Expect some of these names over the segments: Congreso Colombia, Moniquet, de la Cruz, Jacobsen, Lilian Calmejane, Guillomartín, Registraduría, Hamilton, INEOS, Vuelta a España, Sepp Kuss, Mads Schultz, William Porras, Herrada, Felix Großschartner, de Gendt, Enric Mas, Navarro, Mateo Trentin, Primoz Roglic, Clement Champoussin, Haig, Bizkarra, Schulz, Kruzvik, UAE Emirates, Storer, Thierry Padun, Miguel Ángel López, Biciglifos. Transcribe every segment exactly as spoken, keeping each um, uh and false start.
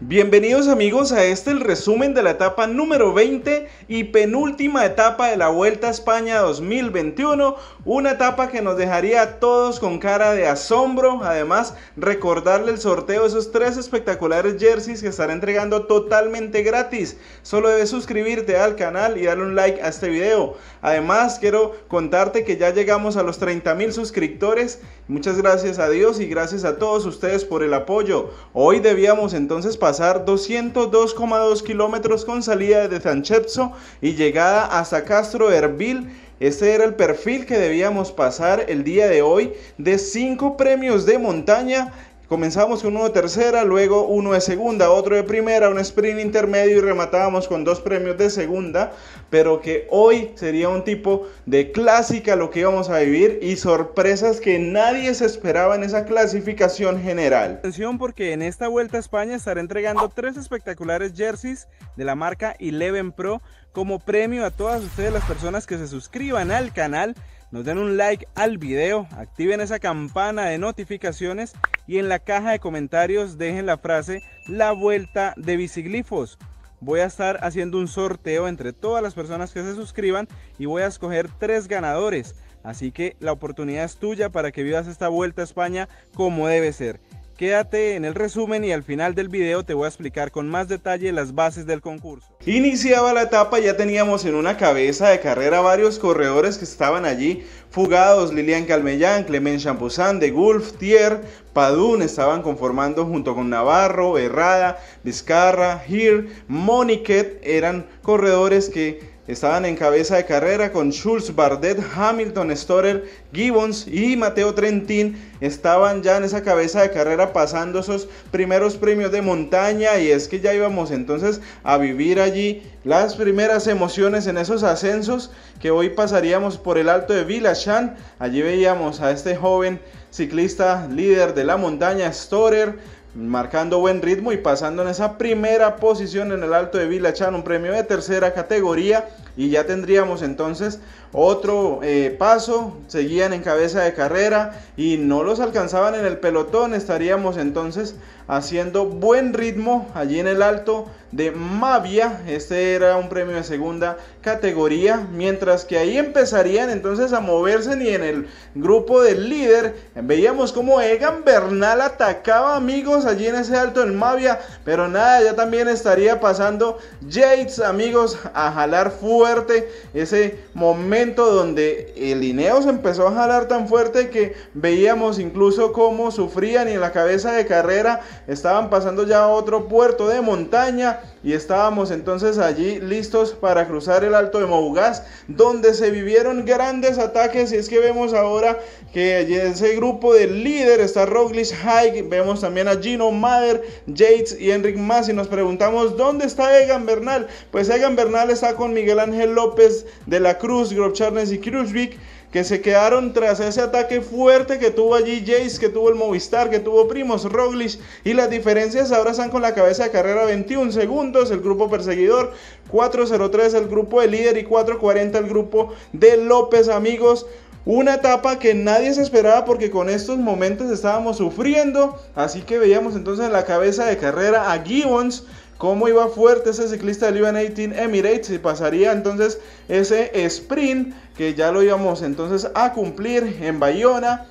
Bienvenidos amigos a este el resumen de la etapa número veinte y penúltima etapa de la Vuelta a España dos mil veintiuno, una etapa que nos dejaría a todos con cara de asombro. Además, recordarle el sorteo de esos tres espectaculares jerseys que estará entregando totalmente gratis. Solo debes suscribirte al canal y darle un like a este video. Además, quiero contarte que ya llegamos a los treinta mil suscriptores. Muchas gracias a Dios y gracias a todos ustedes por el apoyo. Hoy debíamos entonces pasar doscientos dos coma dos kilómetros con salida de Sanchezzo y llegada hasta Castro Erbil. Este era el perfil que debíamos pasar el día de hoy de cinco premios de montaña. Comenzamos con uno de tercera, luego uno de segunda, otro de primera, un sprint intermedio y rematábamos con dos premios de segunda, pero que hoy sería un tipo de clásica lo que íbamos a vivir y sorpresas que nadie se esperaba en esa clasificación general. Atención, porque en esta Vuelta a España estaré entregando tres espectaculares jerseys de la marca Eleven Pro como premio a todas ustedes las personas que se suscriban al canal, nos den un like al video, activen esa campana de notificaciones y en la caja de comentarios dejen la frase "La Vuelta de Biciglifos". Voy a estar haciendo un sorteo entre todas las personas que se suscriban y voy a escoger tres ganadores. Así que la oportunidad es tuya para que vivas esta Vuelta a España como debe ser. Quédate en el resumen y al final del video te voy a explicar con más detalle las bases del concurso. Iniciaba la etapa, ya teníamos en una cabeza de carrera varios corredores que estaban allí fugados. Lilian Calmejane, Clement Champoussin, de Gendt, Thierry Padun estaban conformando junto con Navarro, Herrada, Bizkarra, Haig, Moniquet, eran corredores que estaban en cabeza de carrera con Schulz, Bardet, Hamilton, Storer, Gibbons y Mateo Trentin. Estaban ya en esa cabeza de carrera pasando esos primeros premios de montaña, y es que ya íbamos entonces a vivir allí las primeras emociones en esos ascensos que hoy pasaríamos por el alto de Vilashan. Allí veíamos a este joven ciclista líder de la montaña, Storer, marcando buen ritmo y pasando en esa primera posición en el alto de Vilashan, un premio de tercera categoría, y ya tendríamos entonces otro eh, paso. Seguían en cabeza de carrera y no los alcanzaban en el pelotón. Estaríamos entonces haciendo buen ritmo allí en el alto de Mavia, este era un premio de segunda categoría, mientras que ahí empezarían entonces a moverse y en el grupo del líder veíamos como Egan Bernal atacaba, amigos, allí en ese alto del Mavia, pero nada, ya también estaría pasando Yates, amigos, a jalar fuerte, ese momento donde el INEOS empezó a jalar tan fuerte que veíamos incluso cómo sufrían, y en la cabeza de carrera estaban pasando ya a otro puerto de montaña y estábamos entonces allí listos para cruzar el alto de Mougaz, donde se vivieron grandes ataques. Y es que vemos ahora que allí ese grupo de líder está Roglic, Haig, vemos también a Gino Mader, Yates y Enric Mas, y nos preguntamos ¿dónde está Egan Bernal? Pues Egan Bernal está con Miguel Ángel López, de la Cruz, Großschartner y Kruzvik, que se quedaron tras ese ataque fuerte que tuvo allí Yates, que tuvo el Movistar, que tuvo Primoz Roglic, y las diferencias ahora están con la cabeza de carrera veintiún segundos el grupo perseguidor, cuatro cero tres el grupo de líder y cuatro cuarenta el grupo de López, amigos. Una etapa que nadie se esperaba porque con estos momentos estábamos sufriendo, así que veíamos entonces en la cabeza de carrera a Gibbons, cómo iba fuerte ese ciclista del U A E Emirates, y pasaría entonces ese sprint que ya lo íbamos entonces a cumplir en Bayona.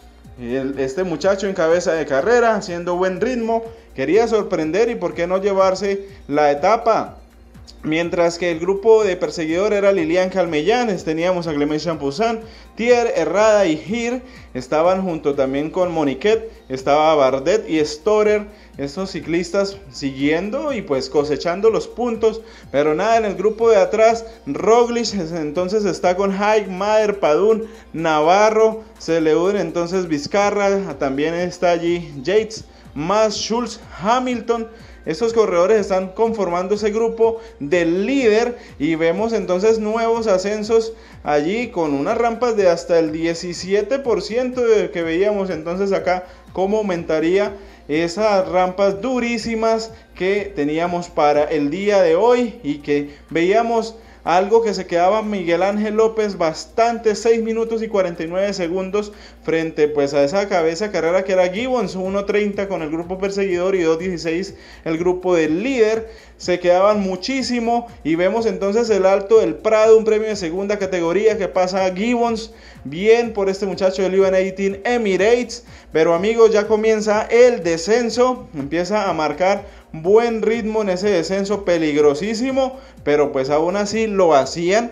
Este muchacho en cabeza de carrera haciendo buen ritmo, quería sorprender y por qué no llevarse la etapa. Mientras que el grupo de perseguidor era Lilian Calmejane, teníamos a Clement Champoussin, Thierry, Herrada y Hir, estaban junto también con Moniquet, estaba Bardet y Storer, estos ciclistas siguiendo y pues cosechando los puntos, pero nada, en el grupo de atrás Roglic entonces está con Haig, Mader, Padun, Navarro, se le une entonces Bizkarra, también está allí Yates, Mads Schultz, Hamilton. Estos corredores están conformando ese grupo del líder y vemos entonces nuevos ascensos allí con unas rampas de hasta el diecisiete por ciento de que veíamos entonces acá, cómo aumentaría esas rampas durísimas que teníamos para el día de hoy y que veíamos algo que se quedaba Miguel Ángel López bastante, seis minutos y cuarenta y nueve segundos frente pues a esa cabeza de carrera que era Gibbons, uno treinta con el grupo perseguidor y dos dieciséis el grupo del líder. Se quedaban muchísimo y vemos entonces el alto del Prado, un premio de segunda categoría que pasa a Gibbons. Bien por este muchacho del Eleven Emirates, pero amigos, ya comienza el descenso, empieza a marcar buen ritmo en ese descenso peligrosísimo, pero pues aún así lo hacían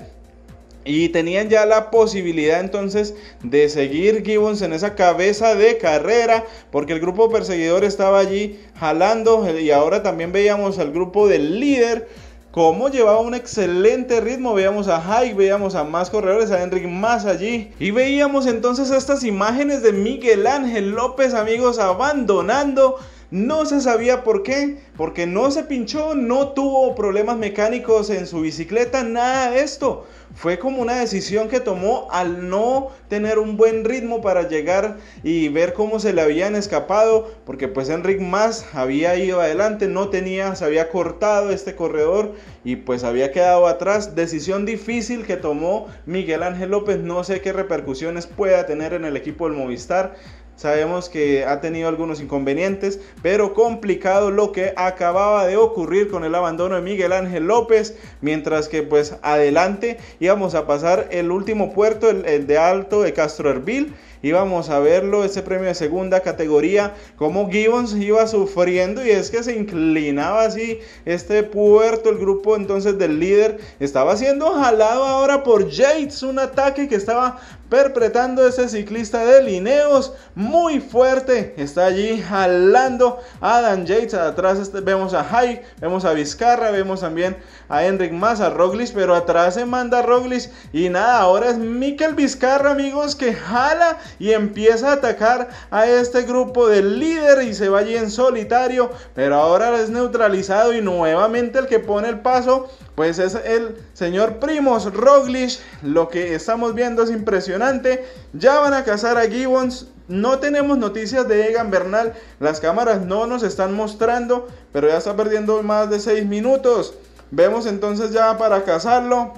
y tenían ya la posibilidad entonces de seguir Gibbons en esa cabeza de carrera, porque el grupo perseguidor estaba allí jalando y ahora también veíamos al grupo del líder como llevaba un excelente ritmo. Veíamos a Haig, veíamos a más corredores, a Enric Mas allí. Y veíamos entonces estas imágenes de Miguel Ángel López, amigos, abandonando. No se sabía por qué, porque no se pinchó, no tuvo problemas mecánicos en su bicicleta, nada de esto. Fue como una decisión que tomó al no tener un buen ritmo para llegar y ver cómo se le habían escapado, porque pues Enric Mas había ido adelante, no tenía, se había cortado este corredor y pues había quedado atrás. Decisión difícil que tomó Miguel Ángel López, no sé qué repercusiones pueda tener en el equipo del Movistar. Sabemos que ha tenido algunos inconvenientes, pero complicado lo que acababa de ocurrir con el abandono de Miguel Ángel López, mientras que pues adelante íbamos a pasar el último puerto, el, el de Alto de Castro Herbil. Íbamos a verlo, ese premio de segunda categoría, como Gibbons iba sufriendo y es que se inclinaba así este puerto. El grupo entonces del líder estaba siendo jalado ahora por Yates, un ataque que estaba perpetrando ese ciclista del INEOS muy fuerte. Está allí jalando a Dan Yates, atrás este, vemos a Haig, vemos a Bizkarra, vemos también a Enric Mas, a Roglic, pero atrás se manda Roglic y nada, ahora es Mikel Bizkarra, amigos, que jala y empieza a atacar a este grupo del líder y se va allí en solitario, pero ahora es neutralizado y nuevamente el que pone el paso pues es el señor Primoz Roglic. Lo que estamos viendo es impresionante. Ya van a cazar a Gibbons. No tenemos noticias de Egan Bernal, las cámaras no nos están mostrando, pero ya está perdiendo más de seis minutos. Vemos entonces ya para cazarlo.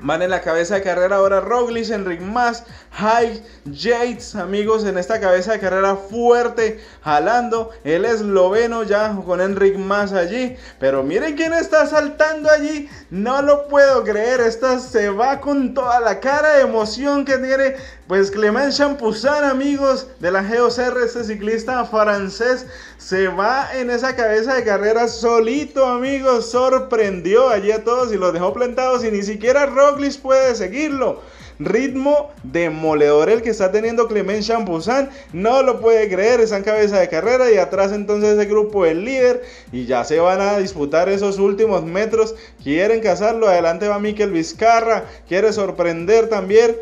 Van en la cabeza de carrera ahora Roglic, Enric Mas, Haig, Yates, amigos, en esta cabeza de carrera fuerte, jalando el esloveno ya con Enric Mas allí. Pero miren quién está saltando allí, no lo puedo creer, esta se va con toda la cara de emoción que tiene pues Clement Champoussin, amigos, de la G dos R, este ciclista francés, se va en esa cabeza de carrera solito, amigos, sorprendió allí a todos y los dejó plantados y ni siquiera Roglic puede seguirlo. Ritmo demoledor el que está teniendo Clement Champoussin, no lo puede creer, está en cabeza de carrera y atrás entonces el grupo del líder y ya se van a disputar esos últimos metros, quieren cazarlo, adelante va Mikel Bizkarra, quiere sorprender también.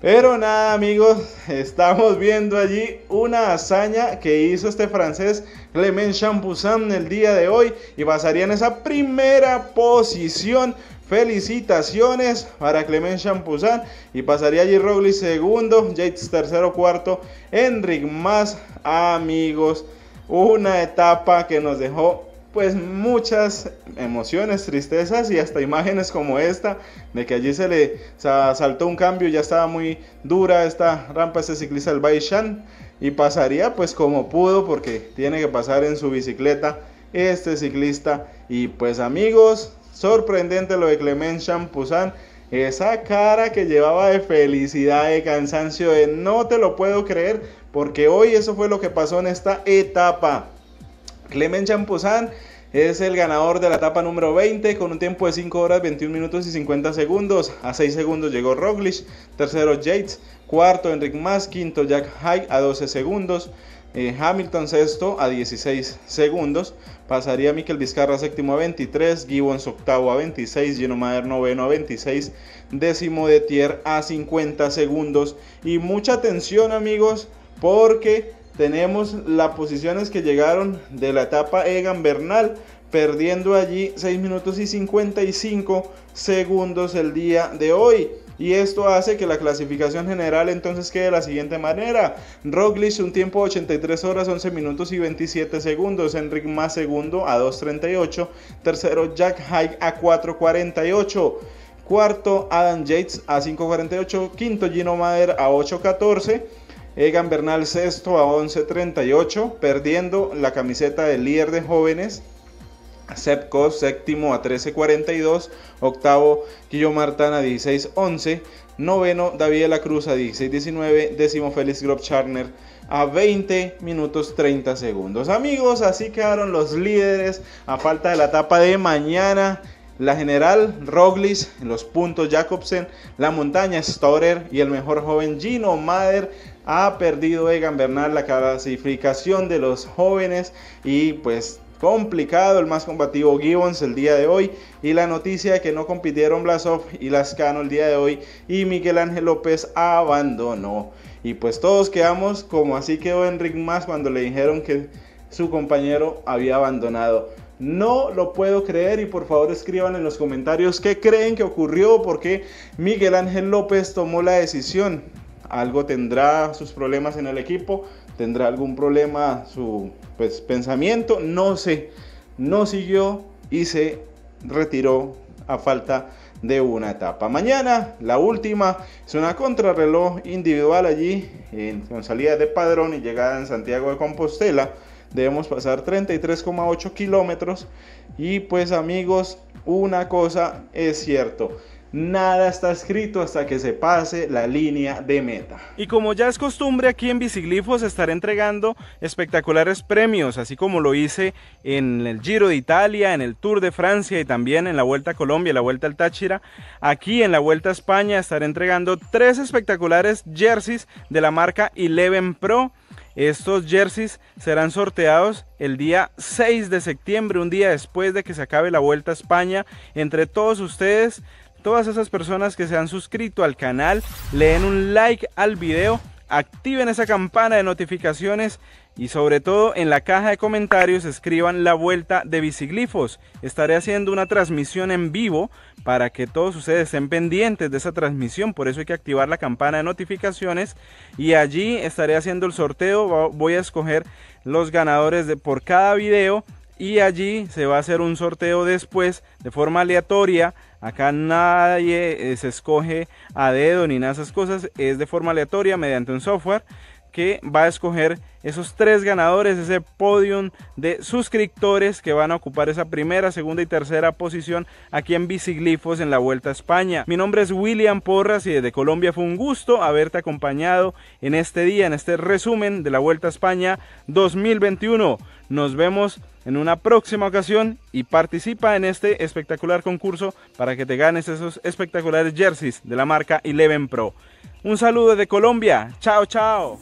Pero nada, amigos, estamos viendo allí una hazaña que hizo este francés Clement Champoussin el día de hoy y pasaría en esa primera posición. Felicitaciones para Clement Champoussin y pasaría allí Roglic segundo, Yates tercero, cuarto, Enric Mas, amigos. Una etapa que nos dejó pues muchas emociones, tristezas y hasta imágenes como esta de que allí se le saltó un cambio, ya estaba muy dura esta rampa, este ciclista del Baishan, y pasaría pues como pudo porque tiene que pasar en su bicicleta este ciclista. Y pues amigos, sorprendente lo de Clement Champoussin, esa cara que llevaba de felicidad, de cansancio, de no te lo puedo creer, porque hoy eso fue lo que pasó en esta etapa. Clement Champoussin es el ganador de la etapa número veinte con un tiempo de cinco horas, veintiún minutos y cincuenta segundos. A seis segundos llegó Roglic, tercero Yates, cuarto Enric Mas, quinto Jack Haig a doce segundos. Eh, Hamilton sexto a dieciséis segundos. Pasaría Mikel Bizkarra séptimo a veintitrés, Gibbons octavo a veintiséis, Gino Mader noveno a veintiséis, décimo de Tier a cincuenta segundos. Y mucha atención, amigos, porque tenemos las posiciones que llegaron de la etapa Egan Bernal, perdiendo allí seis minutos y cincuenta y cinco segundos el día de hoy. Y esto hace que la clasificación general entonces quede de la siguiente manera. Roglic un tiempo de ochenta y tres horas, once minutos y veintisiete segundos. Enric Mas segundo a dos treinta y ocho. Tercero Jack Haig a cuatro cuarenta y ocho. Cuarto, Adam Yates a cinco cuarenta y ocho. Quinto, Gino Mader a ocho catorce. Egan Bernal sexto a once treinta y ocho, perdiendo la camiseta de líder de jóvenes. Sepp Kuss séptimo a trece cuarenta y dos. Octavo, Guillomartín a dieciséis once. Noveno, David de la Cruz a dieciséis diecinueve. Décimo, Felix Großschartner a veinte minutos treinta segundos. Amigos, así quedaron los líderes a falta de la etapa de mañana. La general, Roglic; los puntos, Jacobsen; la montaña, Storer; y el mejor joven, Gino Mader. Ha perdido Egan Bernal la clasificación de los jóvenes y pues complicado, el más combativo, Gibbons, el día de hoy. Y la noticia de que no compitieron Blasov y Lascano el día de hoy, y Miguel Ángel López abandonó. Y pues todos quedamos como así quedó Enric Mas cuando le dijeron que su compañero había abandonado. No lo puedo creer, y por favor escriban en los comentarios qué creen que ocurrió, porque Miguel Ángel López tomó la decisión. Algo tendrá sus problemas en el equipo, tendrá algún problema su pues, pensamiento, no sé. No siguió y se retiró a falta de una etapa. Mañana, la última, es una contrarreloj individual allí, en, con salida de Padrón y llegada en Santiago de Compostela. Debemos pasar treinta y tres coma ocho kilómetros y pues amigos, una cosa es cierto: nada está escrito hasta que se pase la línea de meta. Y como ya es costumbre aquí en Biciglifos, estaré entregando espectaculares premios, así como lo hice en el Giro de Italia, en el Tour de Francia y también en la Vuelta a Colombia, la Vuelta al Táchira. Aquí en la Vuelta a España estaré entregando tres espectaculares jerseys de la marca Eleven Pro. Estos jerseys serán sorteados el día seis de septiembre, un día después de que se acabe la Vuelta a España, entre todos ustedes. Todas esas personas que se han suscrito al canal, le den un like al video, activen esa campana de notificaciones y sobre todo en la caja de comentarios escriban la Vuelta de Biciglifos. Estaré haciendo una transmisión en vivo para que todos ustedes estén pendientes de esa transmisión, por eso hay que activar la campana de notificaciones, y allí estaré haciendo el sorteo. Voy a escoger los ganadores de, por cada video, y allí se va a hacer un sorteo después de forma aleatoria. Acá nadie se escoge a dedo ni nada de esas cosas, es de forma aleatoria mediante un software que va a escoger esos tres ganadores, ese podium de suscriptores que van a ocupar esa primera, segunda y tercera posición aquí en Biciglifos en la Vuelta a España. Mi nombre es William Porras y desde Colombia fue un gusto haberte acompañado en este día, en este resumen de la Vuelta a España dos mil veintiuno. Nos vemos en una próxima ocasión y participa en este espectacular concurso para que te ganes esos espectaculares jerseys de la marca Eleven Pro. Un saludo de Colombia. Chao, chao.